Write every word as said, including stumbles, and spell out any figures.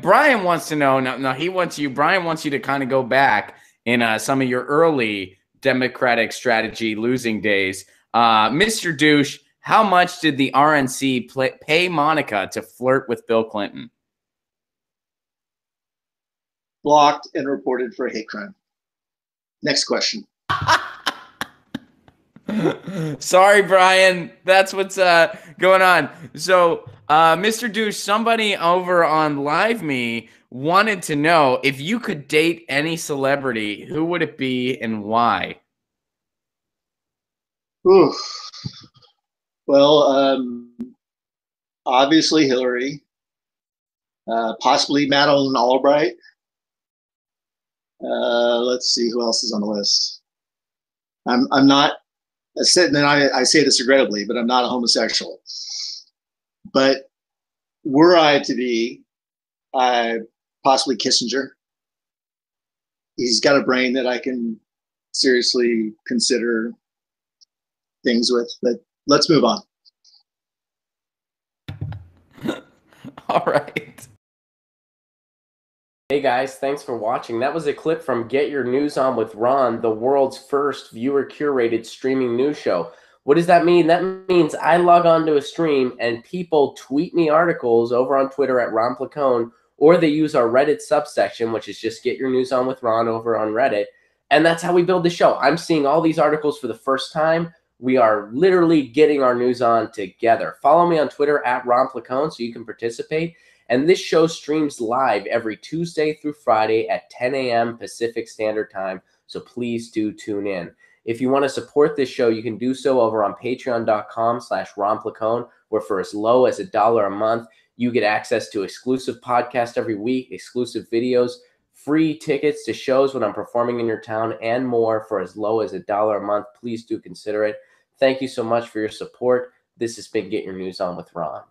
Brian wants to know, no, no, he wants you, Brian wants you to kind of go back in uh, some of your early Democratic strategy losing days. Uh, Mister Douche, how much did the R N C play, pay Monica to flirt with Bill Clinton? Blocked and reported for hate crime. Next question. Sorry, Brian. That's what's uh, going on. So, uh, Mister Douche, somebody over on LiveMe wanted to know if you could date any celebrity, who would it be and why? Oof. Well, um, obviously Hillary, uh, possibly Madeleine Albright. Uh, let's see who else is on the list. I'm I'm not. And I, I say this regrettably, but I'm not a homosexual. But were I to be, I possibly Kissinger. He's got a brain that I can seriously consider things with. But let's move on. All right. Hey guys, thanks for watching. That was a clip from Get Your News On With Ron, the world's first viewer-curated streaming news show. What does that mean? That means I log on to a stream and people tweet me articles over on Twitter at Ron Placone, or they use our Reddit subsection, which is just Get Your News On With Ron over on Reddit. And that's how we build the show. I'm seeing all these articles for the first time. We are literally getting our news on together. Follow me on Twitter at Ron Placone so you can participate. And this show streams live every Tuesday through Friday at ten A M Pacific Standard Time, so please do tune in. If you want to support this show, you can do so over on patreon.com slash Ron Placone, where for as low as a dollar a month, you get access to exclusive podcasts every week, exclusive videos, free tickets to shows when I'm performing in your town, and more for as low as a dollar a month. Please do consider it. Thank you so much for your support. This has been Get Your News On with Ron.